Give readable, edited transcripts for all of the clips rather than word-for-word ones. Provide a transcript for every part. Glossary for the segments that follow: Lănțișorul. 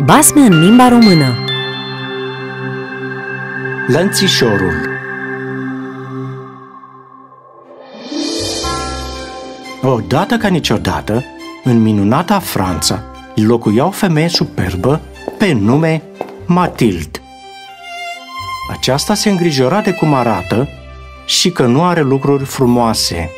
Basme în limba română. Lănțișorul. Odată ca niciodată, în minunata Franța, locuia o femeie superbă pe nume Mathilde. Aceasta se îngrijora de cum arată și că nu are lucruri frumoase.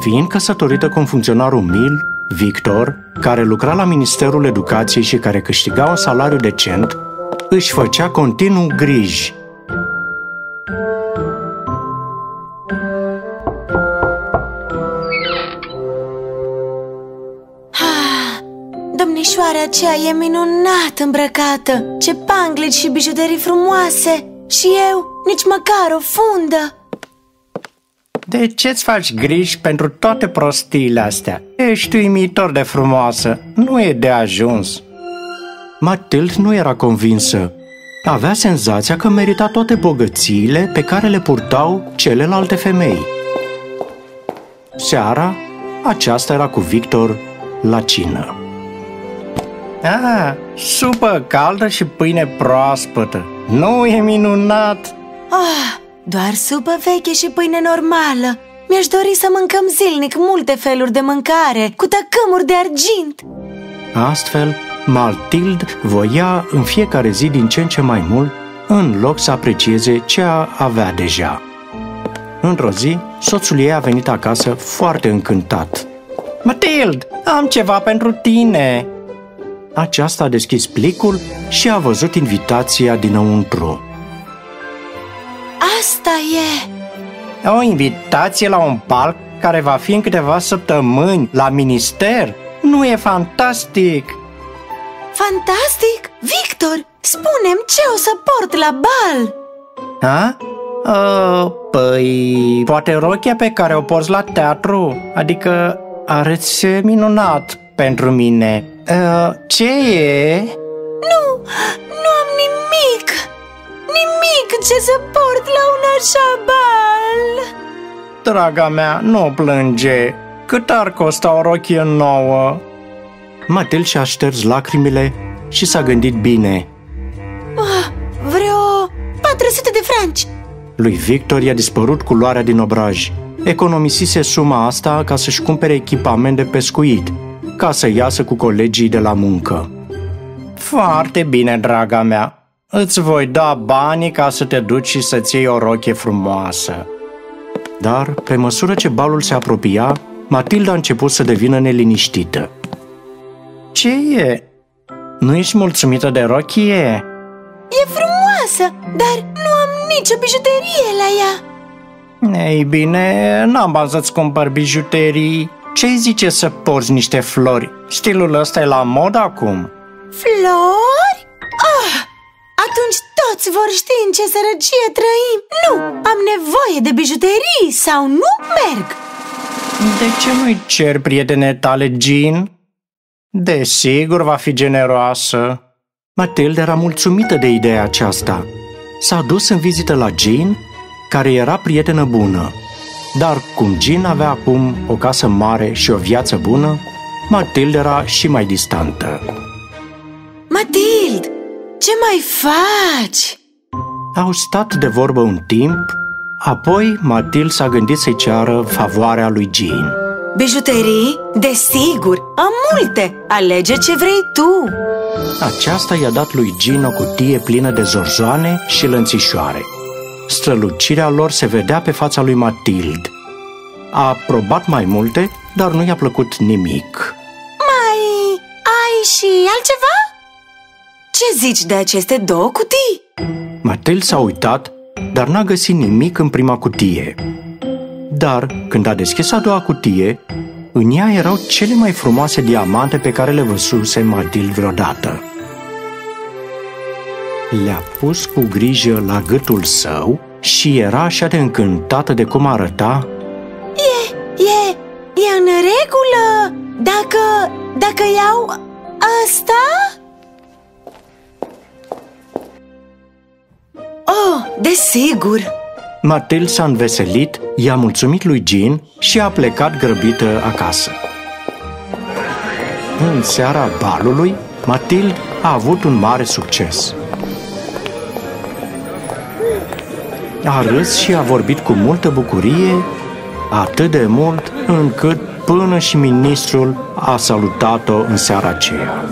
Fiind căsătorită cu un funcționar umil, Victor, care lucra la Ministerul Educației și care câștiga un salariu decent, își făcea continuu griji. Domnișoara aceea e minunat îmbrăcată, ce panglici și bijuterii frumoase! Și eu, nici măcar o fundă! De ce-ți faci griji pentru toate prostiile astea? Ești uimitor de frumoasă, nu e de ajuns. Mathilde nu era convinsă. Avea senzația că merita toate bogățiile pe care le purtau celelalte femei. Seara, aceasta era cu Victor la cină. Supă caldă și pâine proaspătă. Nu e minunat? Doar supă veche și pâine normală. Mi-aș dori să mâncăm zilnic multe feluri de mâncare, cu tăcâmuri de argint. Astfel, Mathilde voia în fiecare zi din ce în ce mai mult, în loc să aprecieze ce avea deja. Într-o zi, soțul ei a venit acasă foarte încântat. Mathilde, am ceva pentru tine! Aceasta a deschis plicul și a văzut invitația dinăuntru. Asta e! O invitație la un bal care va fi în câteva săptămâni la minister? Nu e fantastic? Fantastic? Victor, spune-mi ce o să port la bal! Păi, poate rochia pe care o porți la teatru, adică arăți minunat pentru mine. Ce e? Nu am nimic! Nimic ce să port la un așa bal! Draga mea, nu plânge! Cât ar costa o rochie nouă? Mathilde și-a șters lacrimile și s-a gândit bine. Vreo 400 de franci! Lui Victor i-a dispărut culoarea din obraj. Economisise suma asta ca să-și cumpere echipament de pescuit, ca să iasă cu colegii de la muncă. Foarte bine, draga mea! Îți voi da banii ca să te duci și să-ți iei o rochie frumoasă. Dar, pe măsură ce balul se apropia, Mathilde a început să devină neliniștită. Ce e? Nu ești mulțumită de rochie? E frumoasă, dar nu am nicio bijuterie la ea. Ei bine, n-am bani să-ți cumpăr bijuterii. Ce-i zice să porți niște flori? Stilul ăsta e la mod acum. Flori? Atunci toți vor ști în ce sărăcie trăim. Nu, am nevoie de bijuterii sau nu merg. De ce nu-i cer prietene tale, Jean? Desigur va fi generoasă. Mathilde era mulțumită de ideea aceasta. S-a dus în vizită la Jean, care era prietenă bună. Dar cum Jean avea acum o casă mare și o viață bună, Mathilde era și mai distantă. Mathilde, ce mai faci? Au stat de vorbă un timp, apoi Mathilde s-a gândit să-i ceară favoarea lui Jean. Bijuterii? Desigur, am multe! Alege ce vrei tu! Aceasta i-a dat lui Jean o cutie plină de zorzoane și lănțișoare. Strălucirea lor se vedea pe fața lui Mathilde. A probat mai multe, dar nu i-a plăcut nimic. Mai ai și altceva? Ce zici de aceste două cutii? Mathilde s-a uitat, dar n-a găsit nimic în prima cutie. Dar, când a deschis a doua cutie, în ea erau cele mai frumoase diamante pe care le văzuse Mathilde vreodată. Le-a pus cu grijă la gâtul său și era așa de încântată de cum arăta. E în regulă dacă iau asta? Desigur! Mathilde s-a înveselit, i-a mulțumit lui Jean și a plecat grăbită acasă. În seara balului, Mathilde a avut un mare succes. A râs și a vorbit cu multă bucurie, atât de mult încât până și ministrul a salutat-o în seara aceea.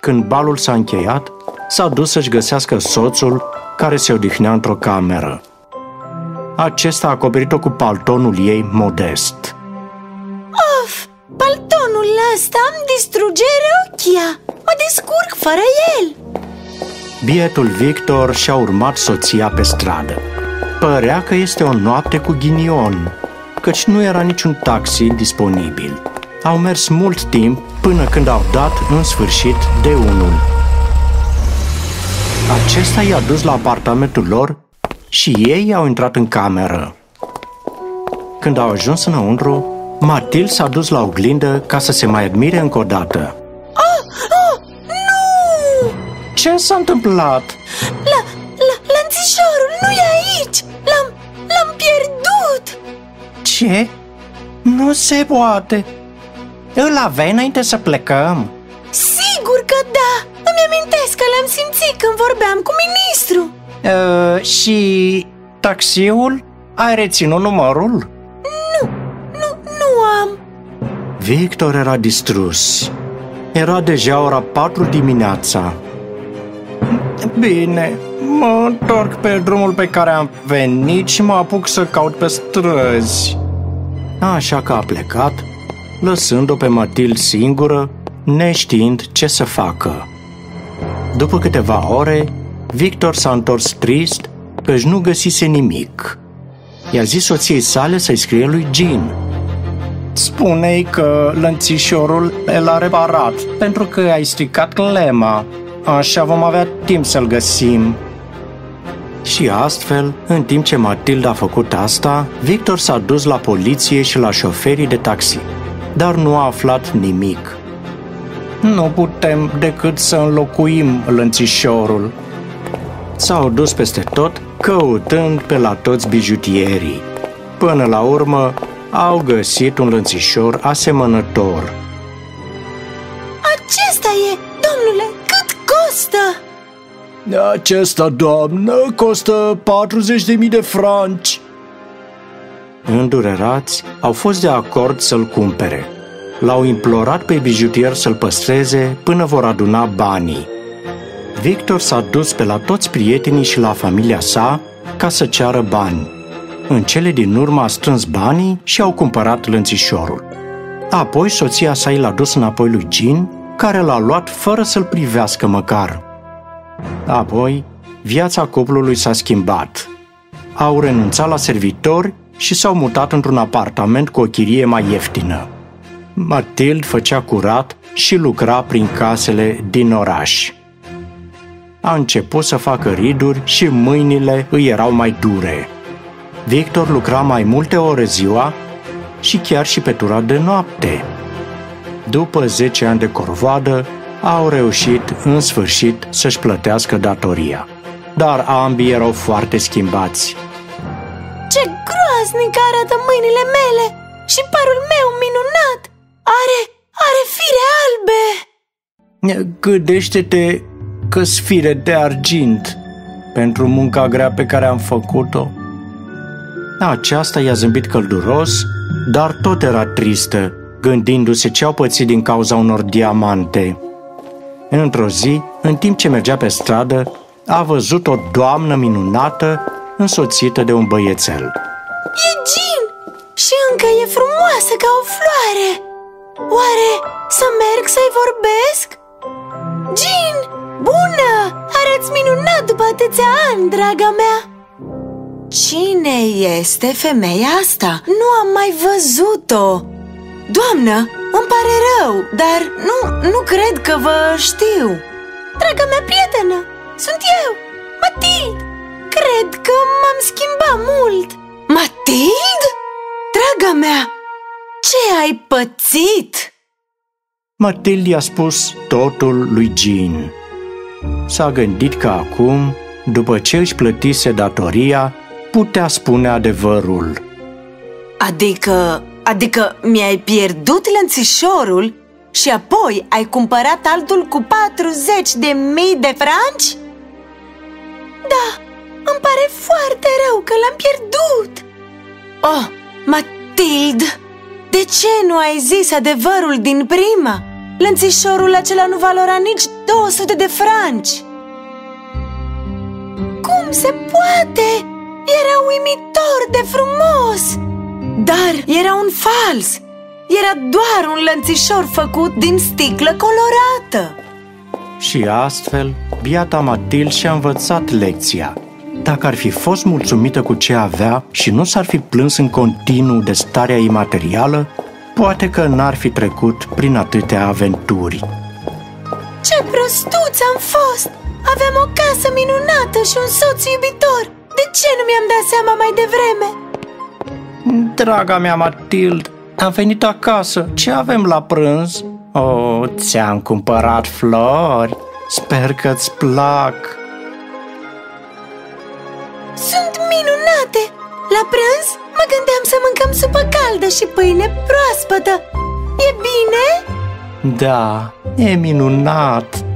Când balul s-a încheiat, s-a dus să-și găsească soțul care se odihnea într-o cameră. Acesta a acoperit-o cu paltonul ei modest. Of, paltonul ăsta îmi distruge rochia! Mă descurc fără el! Bietul Victor și-a urmat soția pe stradă. Părea că este o noapte cu ghinion, căci nu era niciun taxi disponibil. Au mers mult timp până când au dat în sfârșit de unul. Acesta i-a dus la apartamentul lor și ei au intrat în cameră. Când au ajuns înăuntru, Mathilde s-a dus la oglindă ca să se mai admire încă o dată. Nu! Ce s-a întâmplat? Lănțișorul nu e aici! L-am pierdut! Ce? Nu se poate! Îl aveai înainte să plecăm? Sigur că da! Îmi amintesc că l-am simțit când vorbeam cu ministru. Și taxiul? Ai reținut numărul? Nu am. Victor era distrus. Era deja ora 4 dimineața. Bine, mă întorc pe drumul pe care am venit și mă apuc să caut pe străzi. Așa că a plecat, lăsând-o pe Mathilde singură, neștiind ce să facă. După câteva ore, Victor s-a întors trist că nu găsise nimic. I-a zis soției sale să-i scrie lui Jean. Spune-i că lănțișorul l-a reparat, pentru că ai stricat clema. Așa vom avea timp să-l găsim. Și astfel, în timp ce Mathilde a făcut asta, Victor s-a dus la poliție și la șoferii de taxi, dar nu a aflat nimic. Nu putem decât să înlocuim lănțișorul. S-au dus peste tot, căutând pe la toți bijutierii. Până la urmă, au găsit un lănțișor asemănător. Acesta e, domnule, cât costă? Acesta, doamnă, costă 40.000 de franci. Îndurerați, au fost de acord să-l cumpere. L-au implorat pe bijutier să-l păstreze până vor aduna banii. Victor s-a dus pe la toți prietenii și la familia sa ca să ceară bani. În cele din urmă a strâns banii și au cumpărat lănțișorul. Apoi soția sa i l-a dus înapoi lui Jean, care l-a luat fără să-l privească măcar. Apoi, viața cuplului s-a schimbat. Au renunțat la servitori și s-au mutat într-un apartament cu o chirie mai ieftină. Mathilde făcea curat și lucra prin casele din oraș. A început să facă riduri și mâinile îi erau mai dure. Victor lucra mai multe ore ziua și chiar și petura de noapte. După 10 ani de corvoadă, au reușit în sfârșit să-și plătească datoria. Dar ambii erau foarte schimbați. Ce groaznic arată mâinile mele și părul meu minunat! Are fire albe! Gândește-te că-s fire de argint pentru munca grea pe care am făcut-o. Aceasta i-a zâmbit călduros, dar tot era tristă, gândindu-se ce au pățit din cauza unor diamante. Într-o zi, în timp ce mergea pe stradă, a văzut o doamnă minunată însoțită de un băiețel. E Jean! Și încă e frumoasă ca o floare! Oare să merg să-i vorbesc? Jean, bună! Arăți minunat după atâția ani, draga mea! Cine este femeia asta? Nu am mai văzut-o! Doamnă, îmi pare rău, dar nu cred că vă știu! Draga mea prietenă, sunt eu, Mathilde! Cred că m-am schimbat mult! Mathilde? Draga mea! Ce ai pățit? Mathilde i-a spus totul lui Jean. S-a gândit că acum, după ce își plătise datoria, putea spune adevărul. Adică mi-ai pierdut lănțișorul și apoi ai cumpărat altul cu 40.000 de franci? Da, îmi pare foarte rău că l-am pierdut. Oh, Mathilde, de ce nu ai zis adevărul din prima? Lănțișorul acela nu valora nici 200 de franci. Cum se poate? Era uimitor de frumos! Dar era un fals! Era doar un lănțișor făcut din sticlă colorată! Și astfel, biata Mathilde și-a învățat lecția. Dacă ar fi fost mulțumită cu ce avea și nu s-ar fi plâns în continuu de starea imaterială, poate că n-ar fi trecut prin atâtea aventuri. Ce prostuț am fost! Aveam o casă minunată și un soț iubitor! De ce nu mi-am dat seama mai devreme? Draga mea Mathilde, am venit acasă. Ce avem la prânz? Oh, ți-am cumpărat flori. Sper că-ți plac. Sunt minunate! La prânz mă gândeam să mâncăm supă caldă și pâine proaspătă. E bine? Da, e minunat.